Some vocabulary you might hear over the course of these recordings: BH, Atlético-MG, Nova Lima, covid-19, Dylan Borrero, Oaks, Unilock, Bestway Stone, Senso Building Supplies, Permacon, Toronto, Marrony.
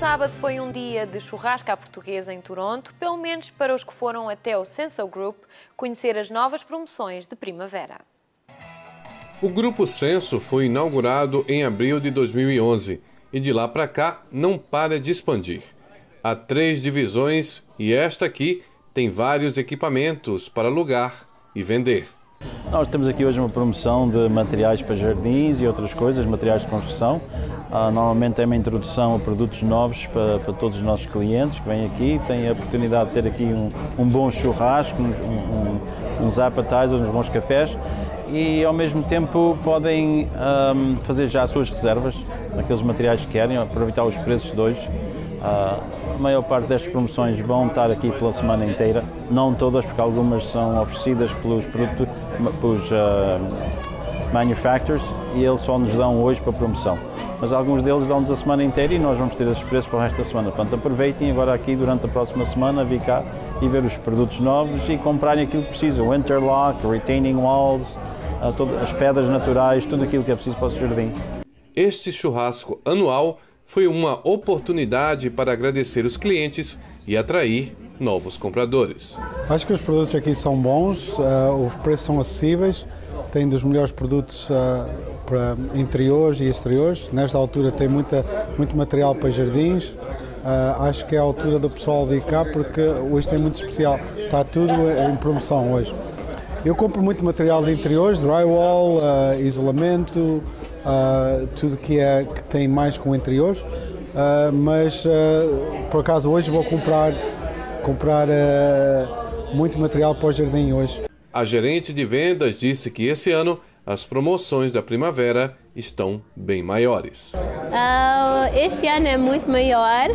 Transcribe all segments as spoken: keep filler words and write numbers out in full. sábado foi um dia de churrasco à portuguesa em Toronto, pelo menos para os que foram até o Senso Group conhecer as novas promoções de primavera. O Grupo Senso foi inaugurado em abril de dois mil e onze e de lá para cá não para de expandir. Há três divisões e esta aqui tem vários equipamentos para alugar e vender. Nós temos aqui hoje uma promoção de materiais para jardins e outras coisas, materiais de construção. Ah, normalmente é uma introdução a produtos novos para, para todos os nossos clientes que vêm aqui. Têm a oportunidade de ter aqui um, um bom churrasco, um, um, uns appetizers, uns bons cafés e ao mesmo tempo podem um, fazer já as suas reservas naqueles materiais que querem, aproveitar os preços de hoje. Ah, a maior parte destas promoções vão estar aqui pela semana inteira, não todas, porque algumas são oferecidas pelos, produtos, pelos uh, manufacturers e eles só nos dão hoje para promoção, mas alguns deles dão-nos a semana inteira e nós vamos ter esses preços para o resto da semana. Portanto, aproveitem agora aqui durante a próxima semana, vir cá e ver os produtos novos e comprarem aquilo que precisam, interlock, retaining walls, uh, todas as pedras naturais, tudo aquilo que é preciso para o jardim. Este churrasco anual foi uma oportunidade para agradecer os clientes e atrair novos compradores. Acho que os produtos aqui são bons, uh, os preços são acessíveis, tem dos melhores produtos uh, para interiores e exteriores. Nesta altura tem muita, muito material para jardins. Uh, acho que é a altura do pessoal vir cá porque hoje tem muito especial. Está tudo em promoção hoje. Eu compro muito material de interiores, drywall, uh, isolamento, uh, tudo que, é, que tem mais com interiores, uh, mas uh, por acaso hoje vou comprar, comprar uh, muito material para o jardim hoje. A gerente de vendas disse que esse ano as promoções da primavera estão bem maiores. Uh, este ano é muito maior.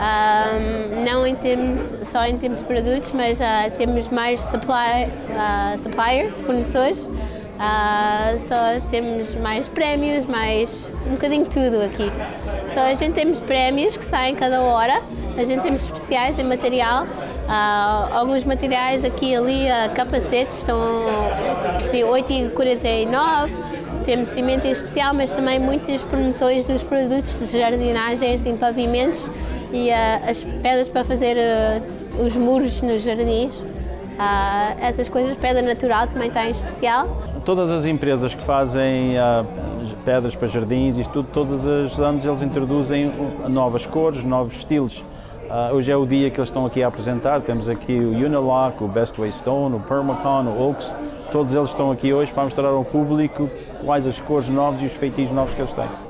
Um, não em termos, só em termos de produtos, mas uh, temos mais supply, uh, suppliers, fornecedores, uh, só temos mais prémios, mais um bocadinho tudo aqui. Só a gente temos prémios que saem cada hora, a gente temos especiais em material, uh, alguns materiais aqui e ali, uh, capacetes estão assim, oito e quarenta e nove, temos cimento em especial, mas também muitas promoções nos produtos de jardinagem, em pavimentos, e uh, as pedras para fazer uh, os muros nos jardins, uh, essas coisas, pedra natural também está em especial. Todas as empresas que fazem uh, pedras para jardins, isto tudo, todos os anos eles introduzem novas cores, novos estilos. Uh, hoje é o dia que eles estão aqui a apresentar, temos aqui o Unilock, o Bestway Stone, o Permacon, o Oaks, todos eles estão aqui hoje para mostrar ao público quais as cores novas e os feitios novos que eles têm.